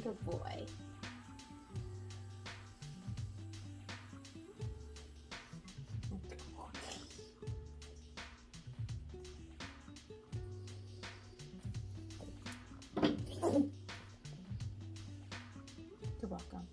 Good boy. You're welcome.